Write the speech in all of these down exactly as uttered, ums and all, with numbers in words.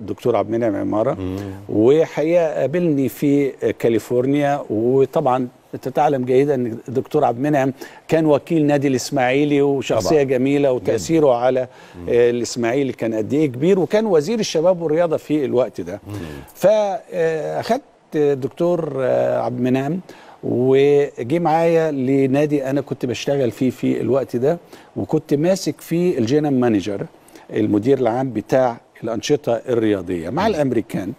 الدكتور عبد منعم عمارة، وحقيقة قابلني في كاليفورنيا. وطبعا انت تعلم جيدا ان الدكتور عبد منعم كان وكيل نادي الاسماعيلي وشخصيه طبعا جميله، وتاثيره جميل على الاسماعيلي كان قد ايه كبير، وكان وزير الشباب والرياضه في الوقت ده. فاخدت الدكتور عبد منعم وجي معايا لنادي انا كنت بشتغل فيه في الوقت ده، وكنت ماسك فيه الجنرال مانجر المدير العام بتاع الأنشطة الرياضية مع الأمريكان.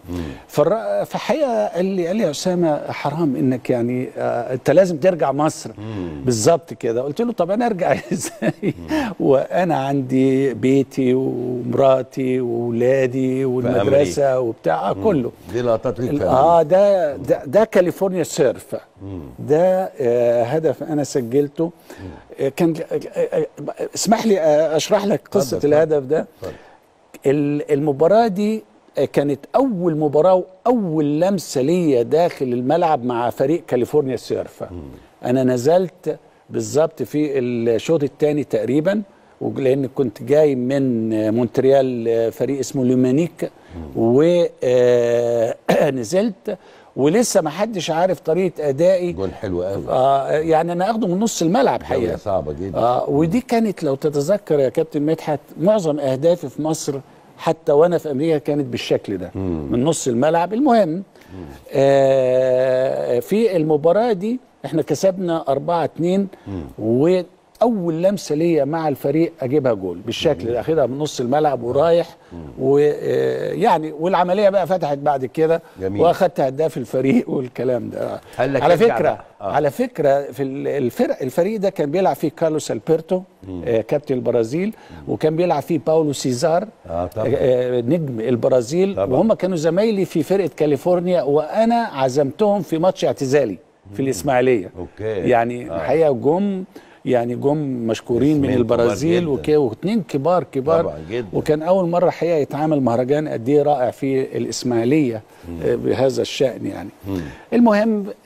فالر... فحقيقة قال لي قال لي يا أسامة حرام إنك يعني آه... أنت لازم ترجع مصر بالظبط كده. قلت له طب أنا أرجع إزاي وأنا عندي بيتي ومراتي وولادي والمدرسة وبتاع كله. دي لقطات ليك آه ده ده, ده كاليفورنيا سيرف ده آه هدف أنا سجلته. آه كان آه اسمح لي آه أشرح لك قصة فضل. الهدف ده فضل. المباراة دي كانت أول مباراة وأول لمسة ليا داخل الملعب مع فريق كاليفورنيا سيرف. أنا نزلت بالظبط في الشوط الثاني تقريبا، لأن كنت جاي من مونتريال فريق اسمه ليمانيك، ونزلت ولسه ما حدش عارف طريقه ادائي. جول حلو قوي آه يعني انا اخده من نص الملعب حقيقه، صعبه جدا آه ودي كانت لو تتذكر يا كابتن مدحت معظم اهدافي في مصر حتى وانا في امريكا كانت بالشكل ده مم. من نص الملعب. المهم آه في المباراه دي احنا كسبنا أربعة اتنين، واول لمسه ليا مع الفريق اجيبها جول بالشكل ده، اخدها من نص الملعب ورايح ويعني والعمليه بقى فتحت بعد كده واخدت هداف الفريق والكلام ده. على فكره آه. على فكره في الفرق الفريق ده كان بيلعب فيه كارلوس البرتو آه كابتن البرازيل، وكان بيلعب فيه باولو سيزار آه آه نجم البرازيل طبعًا. وهم كانوا زمايلي في فرقه كاليفورنيا، وانا عزمتهم في ماتش اعتزالي في الاسماعيليه. أوكي. يعني الحقيقه آه. جم يعني جم مشكورين من البرازيل واثنين كبار كبار جدا. وكان اول مره حقيقه يتعامل مهرجان قد ايه رائع في الاسماعيليه مم. بهذا الشأن يعني مم. المهم